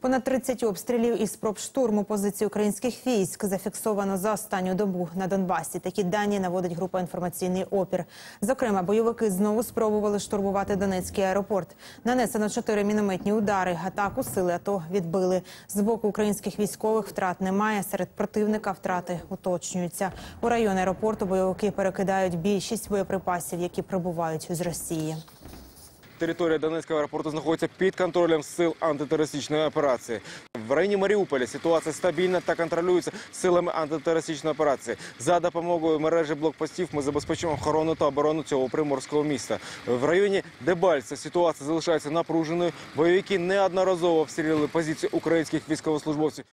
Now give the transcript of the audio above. Понад 30 обстрілів і спроб штурму позицій українських військ зафіксовано за останню добу на Донбасі. Такі дані наводить група «Інформаційний опір». Зокрема, бойовики знову спробували штурмувати Донецький аеропорт. Нанесено 4 мінометні удари. Атаку сили АТО відбили. З боку українських військових втрат немає. Серед противника втрати уточнюються. У район аеропорту бойовики перекидають більшість боєприпасів, які прибувають з Росії. Территория Донецкого аэропорта находится под контролем сил антитеррористичной операции. В районе Маріуполя ситуация стабильна та контролюється силами антитерористичної операції. За допомогою мережі блокпостів ми забезпечимо охорону та оборону цього приморського міста. В районі Дебальце ситуація залишається напруженою. Бойовики неодноразово обстрілили позиції українських військовослужбовців.